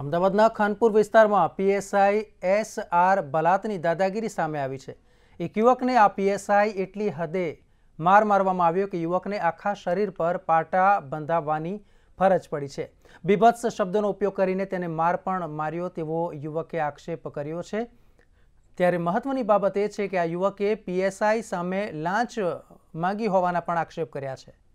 अमदावादना खानपुर विस्तार में PSI SR बलातनी दादागिरी सामे आवी छे। एक युवक ने आ पीएसआई एटली हदे मार मारवामां आव्यो कि युवक ने आखा शरीर पर पाटा बंधाववानी फरज पड़ी है। बीभत्स शब्दों उपयोग करीने तेने मार पण मार्यो तेवो युवके आक्षेप कर्यो छे। त्यारे महत्वनी बाबत ए छे कि आ युवके पीएसआई सामे लांच मांगी होवाना पण आक्षेप कर्या छे।